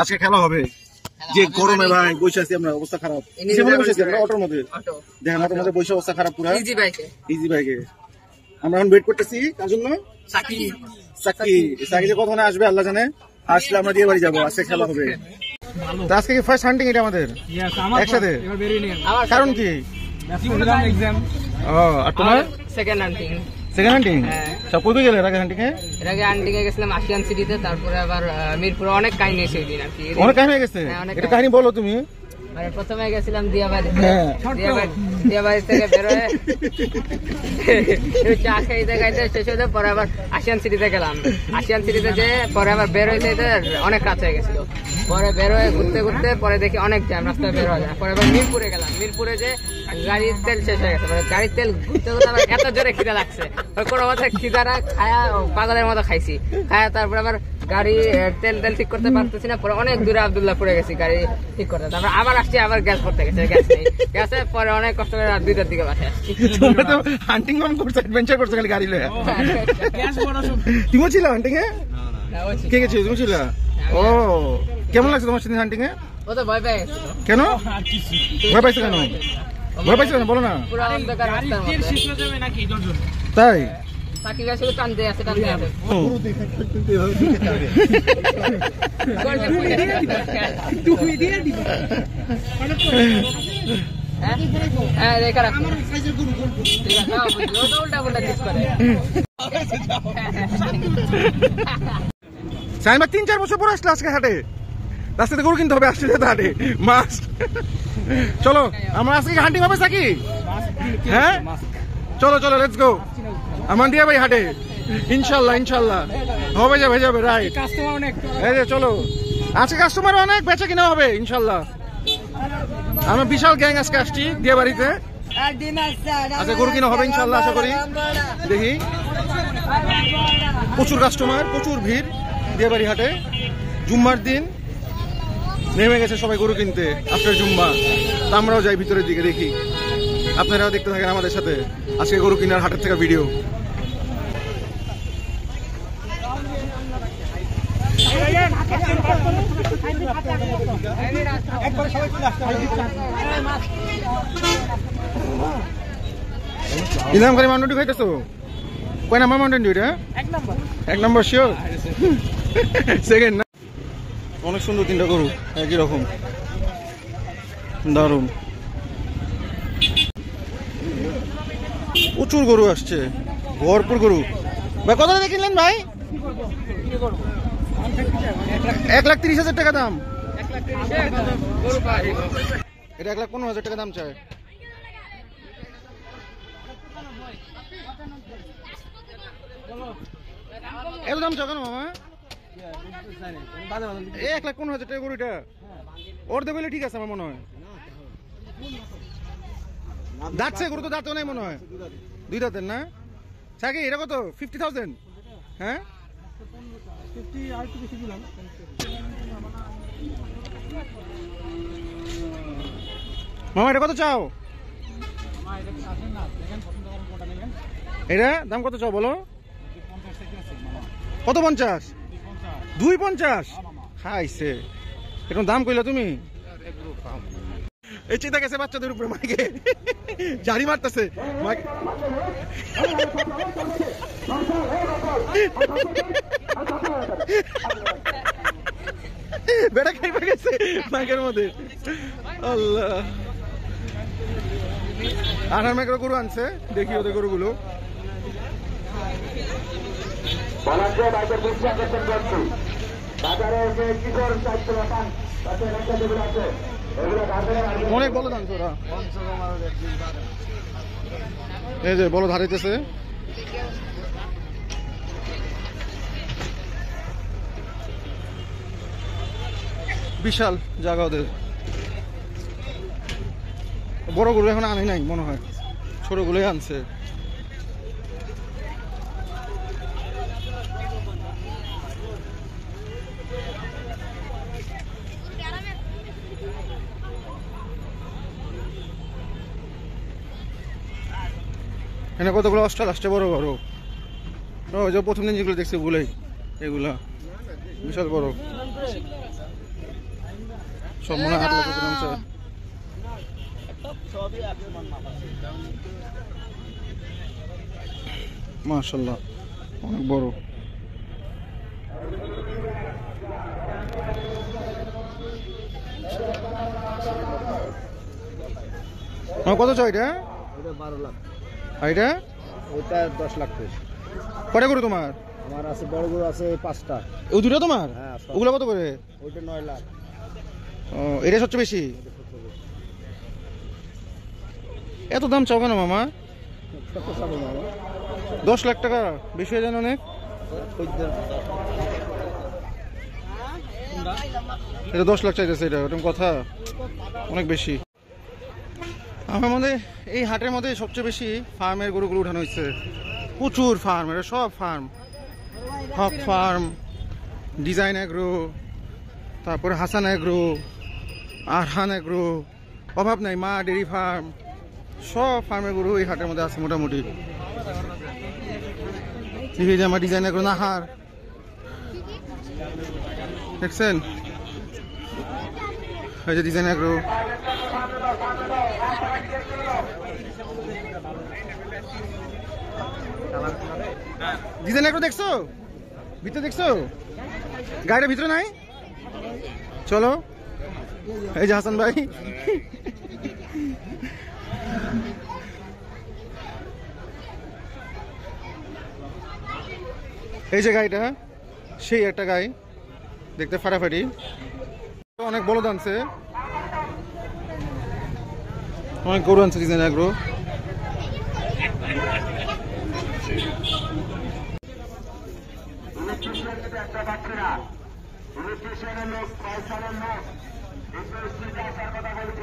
আজকে খেলা হবে যে গরমে ভাই বসে আছি আমরা, অবস্থা খারাপ। অটোর মধ্যে দেখেন, অটোর মধ্যে বসে অবস্থা খারাপ পুরো। ইজি বাইকে আমরা এখন ওয়েট করতেছি তার জন্য। সাকিব কখন আসবে আল্লাহ জানে, আসলে আমরা দিয়ে বাড়ি যাবো। আজকে খেলা হবে, আজকে কি ফার্স্ট হান্টিং এটা আমাদের একসাথে। কারণ কি সেকেন্ড হান্টিং? সেকেন্ড হান্টিং সব কই গেলে? এর আগে হান্টিং এ গেছিলাম আশিয়ান সিটিতে, তারপরে আবার মিরপুরে। অনেক কাহিনী আছে ওইদিন আর কি, অনেক কাহিনী গেছে। এটা কাহিনী বলো তুমি। মানে প্রথমে গেছিলাম দিয়াবাড়ি, দিয়াবাড়ি থেকে বের হয়ে চা খাইতে খাইতে শেষ হতে পরে আবার আশিয়ান সিটিতে গেলাম। আশিয়ান সিটিতে যেয়ে পরে আবার বের হইতে অনেক কাজ হয়ে গেছিল। পরে বের হয়ে ঘুরতে ঘুরতে পরে দেখি অনেক জ্যাম, রাস্তায় বের হওয়া যায়। পরে আবার মিরপুরে গেলাম। মিরপুরে যে গাড়ির তেল শেষ হয়ে গেছে, মানে গাড়ির তেল ঘুরতে ঘুরতে আবার এত জোরে খিদা লাগছে, কোনো কথা খিদারা খায়া পাগলের মতো খাইছি। খায়া তারপরে আবার গাড়ি তেল ঠিক করতে পারতেছি না। পরে অনেক দূরে আবদুল্লাহ পড়ে গেছি গাড়ি ঠিক করতে। তারপর আবার আসছি, আবার গ্যাস করতে গেছে, গ্যাস নেই। গ্যাসে পরে অনেক কষ্ট করে রাত 2টার দিকে বাসায় আসছি। তোমরা তো হান্টিং অন করছো, অ্যাডভেঞ্চার করছো খালি গাড়ি লয়ে। গ্যাস বড় সব তুমি ছিল হান্টিং এ? না, ও ছিল। কে কে ছিল? তুমি ছিল? ও কেমন লাগছে তোমার সাথে হান্টিং এ? ও তো ভয় পায় গেছিল। কেন ভয় পাইছো? কেন ভয় পাইছো বলো না। পুরো অন্ধকার রাস্তার মধ্যে তীর শিখলো যাবে নাকি দর্জন? তাই সাকিব আসলে কান্দে আছে, কান্দে আছে। পুরো দেখা করতে হবে, তুমি দিয়ে দিবি মানে হ্যাঁ হ্যাঁ রেখা রাখ। আমার সাইজের গুরু গোল গোল উল্টা উল্টা দিস করে সাইমা। 3-4 বছর পর আসলে আজকে হাটে, রাস্তাতে গরু কিনতে হবে, আসলে যেতে হাটে মাছ। চলো আমরা আজকে হান্টিং হবে সাকিব, হ্যাঁ চলো চলো লেটস গো। আমার দিয়া ভাই হাটে ইনশাল্লাহ, ইনশাল্লাহ হবে, যাবে যাবে রাইট। কাস্টমার অনেক, এই যে চলো আজকে কাস্টমার অনেক, বেচা কিনা হবে ইনশাল্লাহ। আমরা বিশাল গ্যাং আজকে আসছি দিয়া বাড়িতে, আজকে গরু কিনা হবে ইনশাল্লাহ। আশা করি দেখি প্রচুর কাস্টমার, প্রচুর ভিড় দিয়া বাড়ি হাটে। জুম্মার দিন নেমে গেছে সবাই গরু কিনতে আফটার জুম্মা। তা আমরাও যাই ভিতরের দিকে, দেখি আপনারাও দেখতে থাকেন আমাদের সাথে আজকে গরু কিনার হাটের থেকে ভিডিও। ইনাম করে মাউন্টেন ডিউ খাইতেছো? কয় নাম্বার মাউন্টেন ডিউ এটা? 1 নম্বর। শিওর? সেকেন্ড না? অনেক সুন্দর, তিনটা গরু একই রকম, দারুণ। প্রচুর গরু আসছে, ভরপুর গরু। ভাই কত টাকা কিনলেন ভাই? 1,30,000 টাকা দাম। এটা 1,15,000 টাকা দাম চাই। এত দাম চাও কেন মামা? 1,15,000 টাকা গরুটা ওর দেবে ঠিক আছে আমার মনে হয়। দাঁতছে গরু তো, দাঁত নাই মনে হয়, 2 দাঁতের না সাকি? এটা কত? 50,000? হ্যাঁ 50 আর কিছু দিলাম। মামা এটা কত চাও? মামা এটা আসেন না দেখেন পছন্দ করেন কোটা নেবেন। এটা দাম কত চাও বলো? 50 থেকে আছে মামা। কত? 50? 250 খাইছে। এখন দাম কইলা তুমি? এই চিন্তা গেছে বাচ্চাদের উপরে, মাকে জারি মারতেছে। বেটা খাইবা গেছে মাকের মধ্যে। আল্লাহ, আঠার মাইকের গরু আনছে, দেখি ওদের গরুগুলো। অনেক বলো দাম তোরা, এই যে বলো ধারিতেছে। বিশাল জায়গা ওদের। বড় গরু এখন আনি নাই মনে হয়, ছোট গুলোই আনছে। এখানে কতগুলো অস্ট্রাল আসছে বড় বড়, প্রথম দিন যেগুলো দেখছি ওগুলোই, এগুলা বিশাল বড় সব মনে হয়। মাশাআল্লাহ অনেক বড়। কত চাই এটা? 12 লাখ। আর এটা? ওটা 10 লাখ। কটা করে তোমার? আমার আছে বড় গরু আছে 5টা। ও দুটো তোমার? হ্যাঁ। ওগুলো কত করে? ওটা 9 লাখ। ও এটা সবচেয়ে বেশি। এত দাম চাও কেন মামা? 10 লাখ টাকা বেশি হয়ে যান অনেক। এটা 10 লাখ চাইতেছে, এটা ওরকম কথা, অনেক বেশি। আমার মধ্যে এই হাটের মধ্যে সবচেয়ে বেশি ফার্মের গরুগুলো উঠানো হয়েছে, প্রচুর ফার্ম। এটা সব farm, Haque farm, design agro, তারপরে হাসান এগ্রো, আরহান এগ্রো, অভাব নাই, মা ডেরি ফার্ম, সব ফার্মের গরু এই হাটের মধ্যে আছে মোটামুটি। আমার ডিজাইন এগ্রো নাহার দেখছেন, এই যে ডিজাইন এগ্রো। ডিজাইন এগ্রো দেখছো? ভিতরে দেখছো? গাড়ির ভিতরে নাই? চলো, এই যে হাসান ভাই। এই যে গাড়িটা, সেই একটা গাড়ি দেখতে ফাটাফাটি, অনেক বড় দানছে, অনেক গরু আনছে ডিজাইন এগ্রো।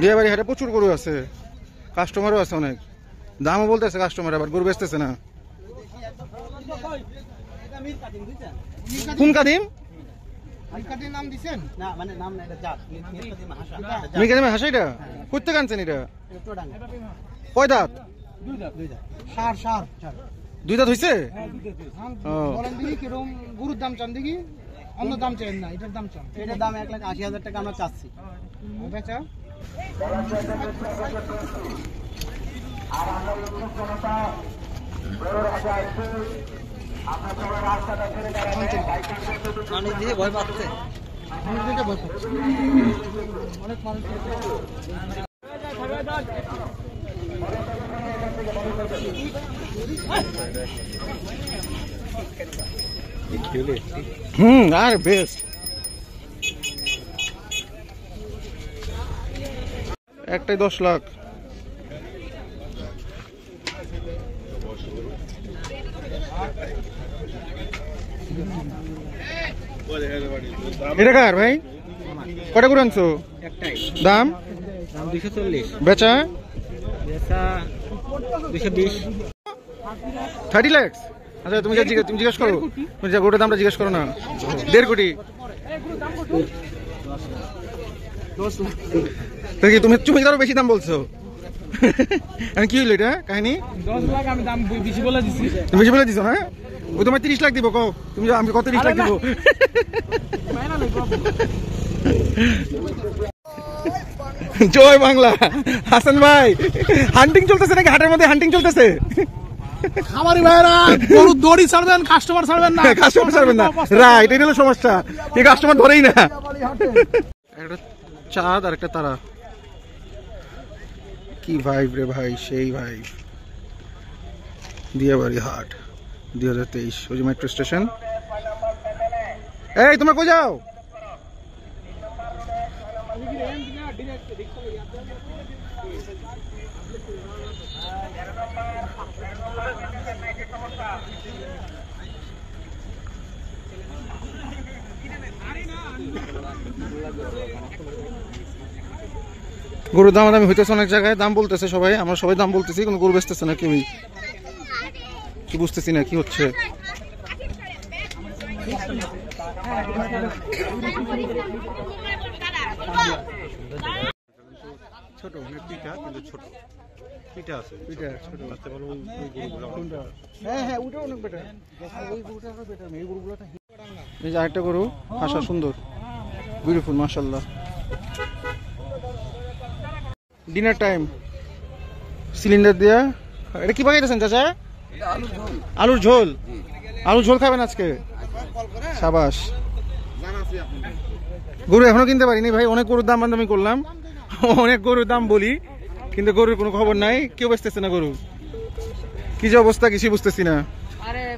বিয়েবাড়ি হাটে প্রচুর গরু আছে, কাস্টমারও আছে অনেক, দামও বলতেছে কাস্টমার, আবার গরু বেচতেছে না। কোন কাদিম? হাসা এটা করতে কানছেন, এটা কয় দাঁত? দুই দাঁত হয়েছে। গরুর দাম চান দেখি, অন্য দাম চাই না, এটার দাম চান। এটার দাম 1,80,000 টাকা আমরা চাচ্ছি। আর বেস্ট একটাই 10 লাখ। এটা কার ভাই? কটা করে আনছো? দাম 240, বেচা 30 লাখ। আচ্ছা তুমি জিজ্ঞেস করো, তুমি গোটার দামটা জিজ্ঞেস করো না। 1.5 কোটি। তুমি আরো বেশি দাম বলছো, কি হইলো এটা কাহিনী? 10 লাখ আমি দাম বেশি বলে দিছি। তুমি বেশি বলে দিছো? হ্যাঁ, ও তোমার 30 লাখ দিব। কও তুমি আমি কত 30 লাখ দিব। জয় বাংলা। হাসান ভাই হান্টিং চলতেছে নাকি হাটের মধ্যে? হান্টিং চলতেছে। খামারি ভাইরা গরু দড়ি ছাড়বেন, কাস্টমার ছাড়বেন না, কাস্টমার ছাড়বেন না, রাইট? এটা হলো সমস্যা, এই কাস্টমার ধরেই না। একটা চাঁদ আর একটা তারা, কি ভাইব রে ভাই, সেই ভাইব। দিয়াবাড়ি হাট 2023, ওই যে মেট্রো স্টেশন। এই তোমরা কই যাও? গরুর দাম আমি হইতেছে অনেক জায়গায় দাম বলতেছে সবাই, আমরা সবাই দাম বলতেছি, কোনো গরু বেচতেছে না। কি কি বুঝতেছি না কি হচ্ছে। ছোট অনেক পিঠা, কিন্তু ছোট পিঠা আছে, পিঠা ছোট আছে বলো। হ্যাঁ হ্যাঁ, ওটা অনেক বেটার, ওই গরুটা আরো বেটার। এই গরুগুলোটা এই যে আরেকটা গরু, আশা সুন্দর, বিউটিফুল, মাশাআল্লাহ। ডিনার টাইম, সিলিন্ডার দিয়া। এটা কি বানাইতেছেন চাচা? আলুর ঝোল। আলুর ঝোল খাবেন আজকে? সাবাস। গরু এখনো কিনতে পারিনি ভাই, অনেক গরুর দাম বান্ধবী করলাম, অনেক গরুর দাম বলি, কিন্তু গরুর কোনো খবর নাই, কেউ বেচতেছে না গরু। কি যে অবস্থা কিছুই বুঝতেছি না।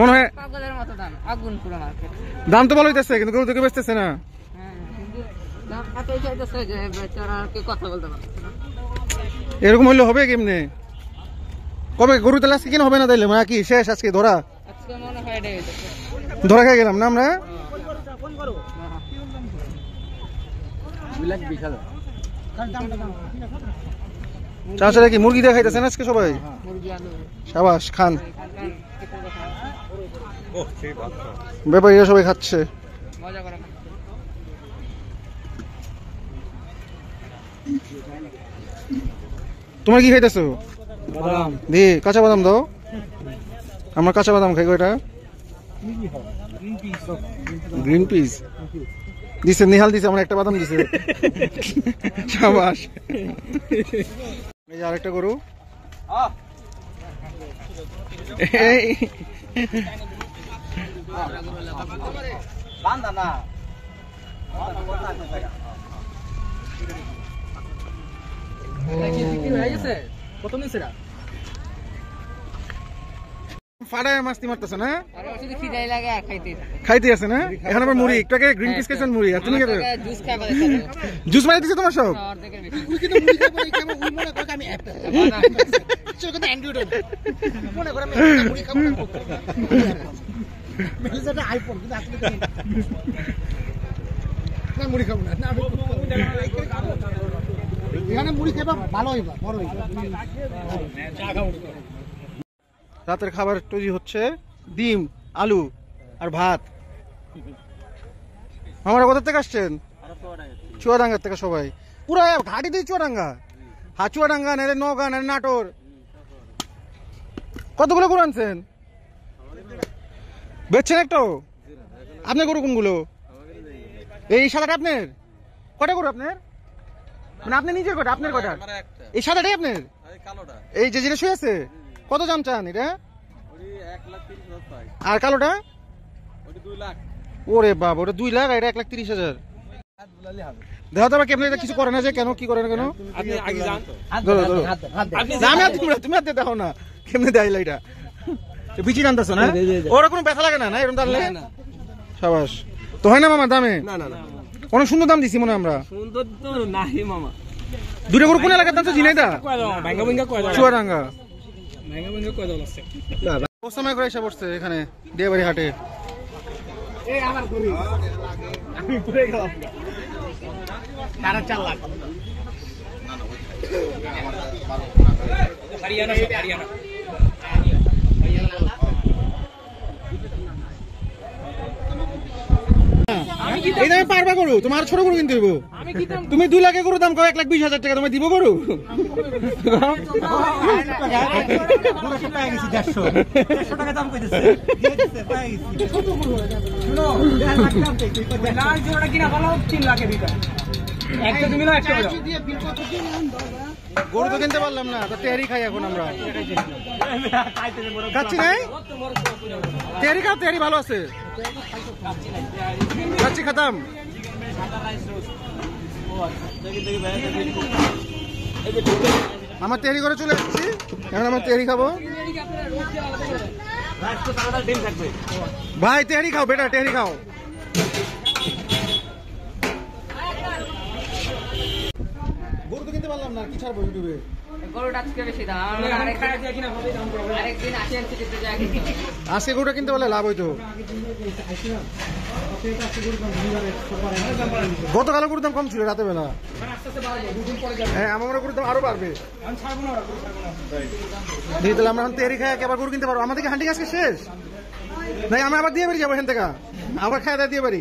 মনে হয় দাম তো ভালো হইতেছে, কিন্তু গরু তো কেউ বেচতেছে না। এরকম হইলে হবে কেমনে? কবে গরু তাহলে আজকে কেন হবে না? তাইলে মানে কি শেষ আজকে ধরা? ধরা খেয়ে গেলাম না আমরা। চাষারা কি মুরগি দিয়ে খাইতেছেন আজকে সবাই? সাবাস খান, ব্যাপারীরা সবাই খাচ্ছে। তোমার কি খাইতেছো? দি কাঁচা বাদাম দাও, আমরা কাঁচা বাদাম খাই। কয়টা গ্রিন পিস দিছে নিহাল, দিছে আমার একটা বাদাম দিছে। সাবাস। এই যে আরেকটা গরু, মুড়ি খাবো না, রাতের খাবার তৈরি হচ্ছে। ডিম, আলু আর ভাত। আমরা কোথা থেকে আসছেন? চুয়াডাঙ্গার থেকে সবাই, পুরা ঘাটি দিয়ে চুয়াডাঙ্গা। হা, চুয়াডাঙ্গা নাহলে নওগাঁ নাহলে নাটোর। কতগুলো গরু আনছেন? বেচছেন একটাও? আপনার গরু কোনগুলো? এই সাদাটা আপনার? কটা গরু আপনার? মানে আপনি নিজের কটা? আপনার কটা? এই সাদাটাই আপনার? এই যে জিনিস আছে, কত দাম চান এটা? আর কালোটা? ওরে বাবা, ওটা 2 লাখ, এটা 1,30,000। দেখা যাবে কি আপনার কিছু করে না? যে কেন কি করে না কেন? তুমি হাতে দেখো না কেমনি দেয়লা, এটা বিচি জানতেছ না? ওরা কোনো ব্যথা লাগে না? না এরকম দাঁড়ালে সাবাস তো হয় না মামা দামে? না না না, অনেক সুন্দর দাম দিছি মনে। আমরা সুন্দর তো না হে মামা। দুটো গরু কোন এলাকার দাম? জিনাইদা, চুয়াডাঙ্গা। সময় করে এসে পড়ছে এখানে দেবাড়ি হাটে। এই দামে পারবা গরু? তোমার ছোট গরু কিনতে হইব। তুমি 2 লাখে গরু দাম কো, 1,20,000 টাকা তোমায় দিব গরু? গরু তো কিনতে পারলাম না, তেহারি খাই এখন আমরা। খাচ্ছি নাই তেহারি? খাও, তেহারি ভালো আছে। খাচ্ছি, খতম। আমার তেহারি করে চলে যাচ্ছি এখন, আমরা তেহারি খাবো ভাই। তেহারি খাও বেটা, তেহারি খাও। গরু তো কিনতে পারলাম না, কি ছাড়বো ইউটিউবে? আজকে গরুটা কিনতে পারলে লাভ হইতো। গতকালের গরুর দাম কম ছিল রাতের বেলা, হ্যাঁ আমরা গরুর দাম আরো বাড়বে। তাহলে আমরা এখন তেরি খাই আবার গরু কিনতে পারবো। আমাদের হান্টিং আজকে শেষ নাই, আমরা আবার দিয়ে বাড়ি যাবো, এখান থেকে আবার খাই দাওয়া দিয়ে বাড়ি,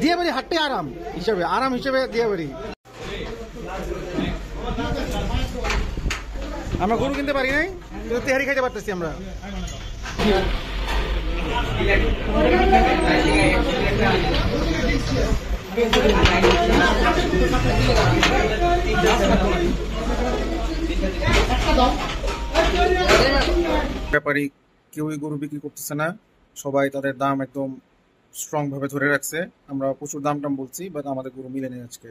দিয়ে বাড়ি হাটে আরাম হিসেবে, আরাম হিসেবে দিয়ে বাড়ি। আমরা গরু কিনতে পারি নাই, তেহারি খাইতে পারতেছি আমরা। ব্যাপারী কেউই গরু বিক্রি করতেছে না, সবাই তাদের দাম একদম স্ট্রং ভাবে ধরে রাখছে। আমরা প্রচুর দাম টাম বলছি, বাট আমাদের গরু মিলে নেই আজকে।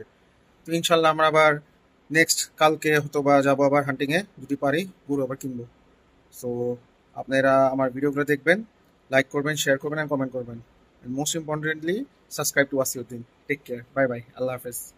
তো ইনশাল্লাহ আমরা আবার নেক্সট কালকে হয়তো বা যাবো আবার হান্টিংয়ে, যদি পারি গরু আবার কিনবো। সো আপনারা আমার ভিডিওগুলো দেখবেন, লাইক করবেন, শেয়ার করবেন অ্যান্ড কমেন্ট করবেন, and most importantly subscribe to Wasiuddin. Take care, bye bye, আল্লাহ হাফেজ।